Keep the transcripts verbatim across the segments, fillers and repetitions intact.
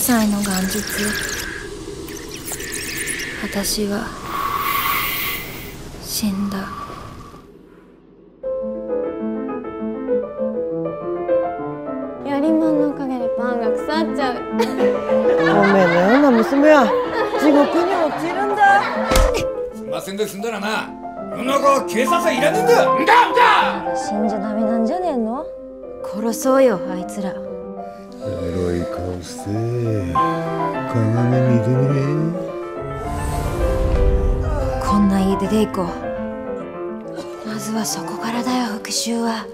ごさいの元日、私は死んだ。やりもんのおかげでパンが腐っちゃう。ごめんね、女娘は地獄に落ちるんだ。すんませんで済んだらな、世の中は警察はいらねえんだ。んだんだ。死んじゃダメなんじゃねえの？殺そうよあいつら。エロい顔して鏡見てみれ。こんな家出ていこう。まずはそこからだよ復讐は。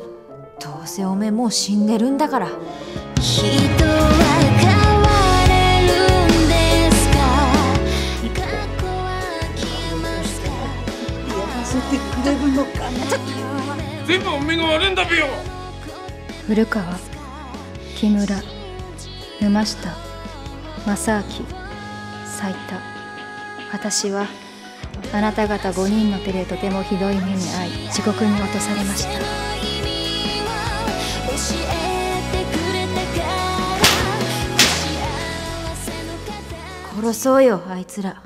どうせおめえもう死んでるんだから。人は変われるんですか？過去は決ましかやらせてくれるのかな。全部おめえが悪いんだべよ。古川、木村、沼下、正明、斉田、私はあなた方ごにんの手でとてもひどい目に遭い地獄に落とされました。殺そうよあいつら。